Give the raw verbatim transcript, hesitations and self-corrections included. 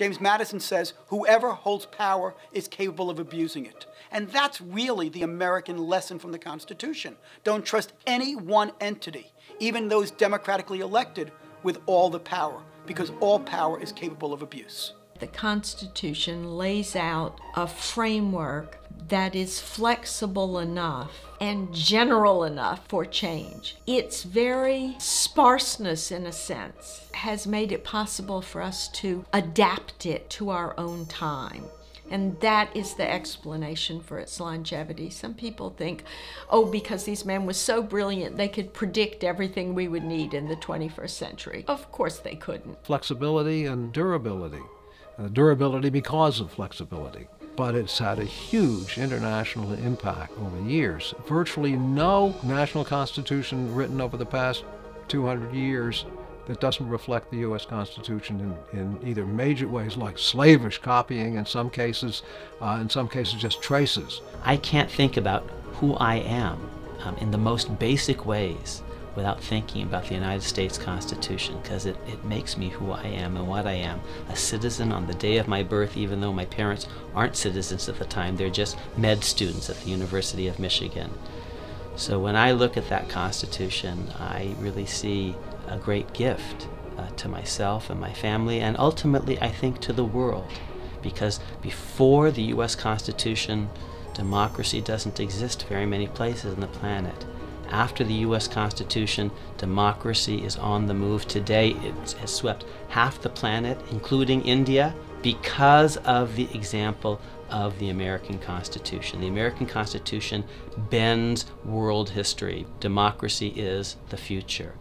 James Madison says, whoever holds power is capable of abusing it. And that's really the American lesson from the Constitution. Don't trust any one entity, even those democratically elected, with all the power, because all power is capable of abuse. The Constitution lays out a framework that is flexible enough and general enough for change. Its very sparseness, in a sense, has made it possible for us to adapt it to our own time. And that is the explanation for its longevity. Some people think, oh, because these men were so brilliant, they could predict everything we would need in the twenty-first century. Of course they couldn't. Flexibility and durability. Uh, durability because of flexibility. But it's had a huge international impact over the years. Virtually no national constitution written over the past two hundred years that doesn't reflect the U S Constitution in, in either major ways, like slavish copying in some cases, uh, in some cases just traces. I can't think about who I am um, in the most basic ways without thinking about the United States Constitution, because it, it makes me who I am and what I am, a citizen on the day of my birth, even though my parents aren't citizens at the time. They're just med students at the University of Michigan. So when I look at that Constitution, I really see a great gift uh, to myself and my family, and ultimately, I think, to the world. Because before the U S Constitution, democracy doesn't exist very many places on the planet. After the U S Constitution, democracy is on the move. Today, it has swept half the planet, including India, because of the example of the American Constitution. The American Constitution bends world history. Democracy is the future.